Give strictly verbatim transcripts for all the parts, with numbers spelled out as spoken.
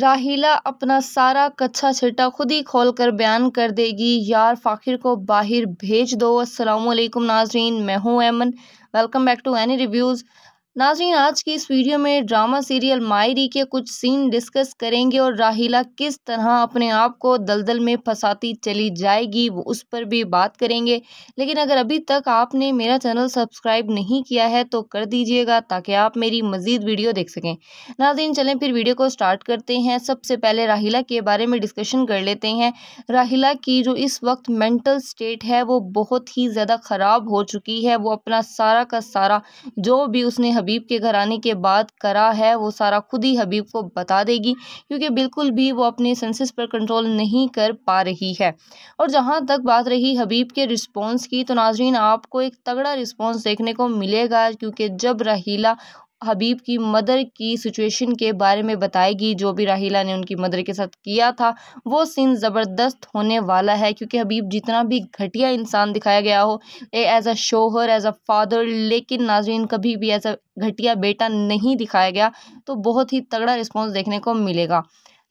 राहिला अपना सारा कच्चा छिट्टा खुद ही खोल कर बयान कर देगी। यार फ़ाकिर को बाहर भेज दो। अस्सलामुअलैकुम नाजरीन, मैं हूँ Aman, welcome back to any reviews. नाजरीन, आज की इस वीडियो में ड्रामा सीरियल मायरी के कुछ सीन डिस्कस करेंगे और राहिला किस तरह अपने आप को दलदल में फंसाती चली जाएगी वो उस पर भी बात करेंगे। लेकिन अगर अभी तक आपने मेरा चैनल सब्सक्राइब नहीं किया है तो कर दीजिएगा ताकि आप मेरी मज़ीद वीडियो देख सकें। नाजरीन चलें फिर वीडियो को स्टार्ट करते हैं। सबसे पहले राहिला के बारे में डिस्कशन कर लेते हैं। राहिला की जो इस वक्त मेंटल स्टेट है वो बहुत ही ज़्यादा ख़राब हो चुकी है। वो अपना सारा का सारा जो भी उसने हबीब के घर आने के बाद करा है वो सारा खुद ही हबीब को बता देगी, क्योंकि बिल्कुल भी वो अपने सेंसेस पर कंट्रोल नहीं कर पा रही है। और जहाँ तक बात रही हबीब के रिस्पांस की, तो नाजरीन आपको एक तगड़ा रिस्पांस देखने को मिलेगा, क्योंकि जब राहिला हबीब की मदर की सिचुएशन के बारे में बताएगी, जो भी राहिला ने उनकी मदर के साथ किया था, वो सीन ज़बरदस्त होने वाला है। क्योंकि हबीब जितना भी घटिया इंसान दिखाया गया हो एज अ शोहर, एज अ फादर, लेकिन नाजरीन कभी भी एज अ घटिया बेटा नहीं दिखाया गया, तो बहुत ही तगड़ा रिस्पॉन्स देखने को मिलेगा।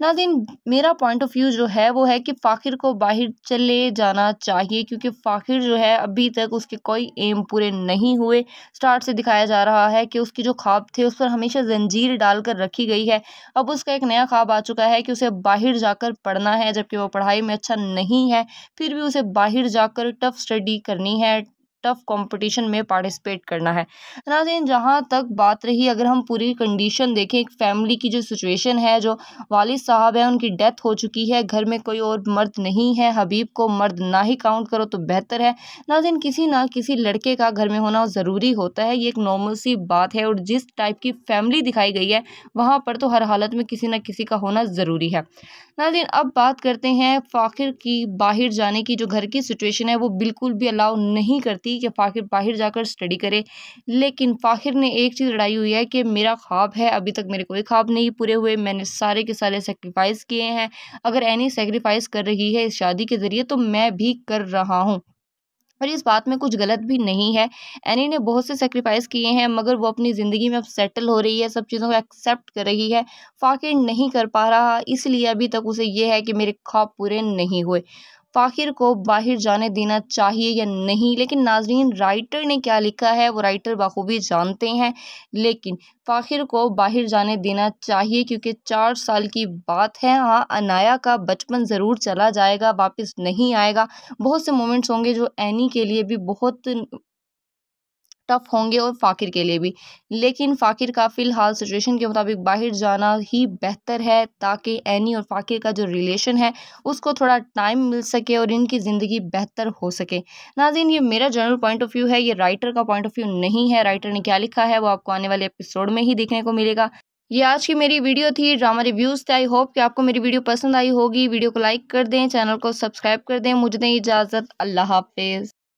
नाज़रीन मेरा पॉइंट ऑफ व्यू जो है वो है कि फ़ाकिर को बाहर चले जाना चाहिए, क्योंकि फ़ाकिर जो है अभी तक उसके कोई एम पूरे नहीं हुए। स्टार्ट से दिखाया जा रहा है कि उसके जो ख्वाब थे उस पर हमेशा जंजीर डालकर रखी गई है। अब उसका एक नया ख्वाब आ चुका है कि उसे बाहर जाकर पढ़ना है, जबकि वो पढ़ाई में अच्छा नहीं है, फिर भी उसे बाहर जाकर टफ़ स्टडी करनी है, टफ कंपटीशन में पार्टिसिपेट करना है। नाज़रीन जहाँ तक बात रही, अगर हम पूरी कंडीशन देखें एक फैमिली की जो सिचुएशन है, जो वालिद साहब हैं उनकी डेथ हो चुकी है, घर में कोई और मर्द नहीं है, हबीब को मर्द ना ही काउंट करो तो बेहतर है। नाज़रीन किसी ना किसी लड़के का घर में होना ज़रूरी होता है, ये एक नॉर्मल सी बात है। और जिस टाइप की फैमिली दिखाई गई है वहाँ पर तो हर हालत में किसी ना किसी का होना ज़रूरी है। नाज़रीन अब बात करते हैं फ़ाकिर की बाहर जाने की। जो घर की सिचुएशन है वो बिल्कुल भी अलाउ नहीं करती कि फ़ाकिर बाहर जाकर स्टडी करे, लेकिन फ़ाकिर ने एक चीज़ लड़ाई हुई है कि मेरा ख्वाब है, अभी तक मेरे कोई ख्वाब नहीं पूरे हुए, मैंने सारे के सारे सेक्रीफाइस किए हैं। अगर एनी सेक्रीफाइस कर रही है इस शादी के ज़रिए तो मैं भी कर रहा हूँ, और इस बात में कुछ गलत भी नहीं है। एनी ने बहुत से सेक्रीफाइस किए हैं, मगर वो अपनी ज़िंदगी में अब सेटल हो रही है, सब चीज़ों को एक्सेप्ट कर रही है। फ़ाकिर नहीं कर पा रहा, इसलिए अभी तक उसे यह है कि मेरे ख्वाब पूरे नहीं हुए। फ़ाकिर को बाहर जाने देना चाहिए या नहीं, लेकिन नाजरीन राइटर ने क्या लिखा है वो राइटर बखूबी जानते हैं, लेकिन फ़ाकिर को बाहर जाने देना चाहिए, क्योंकि चार साल की बात है। हाँ, अनाया का बचपन ज़रूर चला जाएगा, वापस नहीं आएगा। बहुत से मोमेंट्स होंगे जो एनी के लिए भी बहुत टफ होंगे और फ़ाकिर के लिए भी, लेकिन फ़ाकिर का फ़िलहाल सिचुएशन के मुताबिक बाहर जाना ही बेहतर है, ताकि एनी और फ़ाकिर का जो रिलेशन है उसको थोड़ा टाइम मिल सके और इनकी ज़िंदगी बेहतर हो सके। नाज़रीन ये मेरा जनरल पॉइंट ऑफ व्यू है, ये राइटर का पॉइंट ऑफ व्यू नहीं है। राइटर ने क्या लिखा है वो आपको आने वाले एपिसोड में ही देखने को मिलेगा। ये आज की मेरी वीडियो थी, ड्रामा रिव्यूज़ थे। आई होप कि आपको मेरी वीडियो पसंद आई होगी। वीडियो को लाइक कर दें, चैनल को सब्सक्राइब कर दें। मुझे दें इजाज़त, अल्लाह हाफिज़।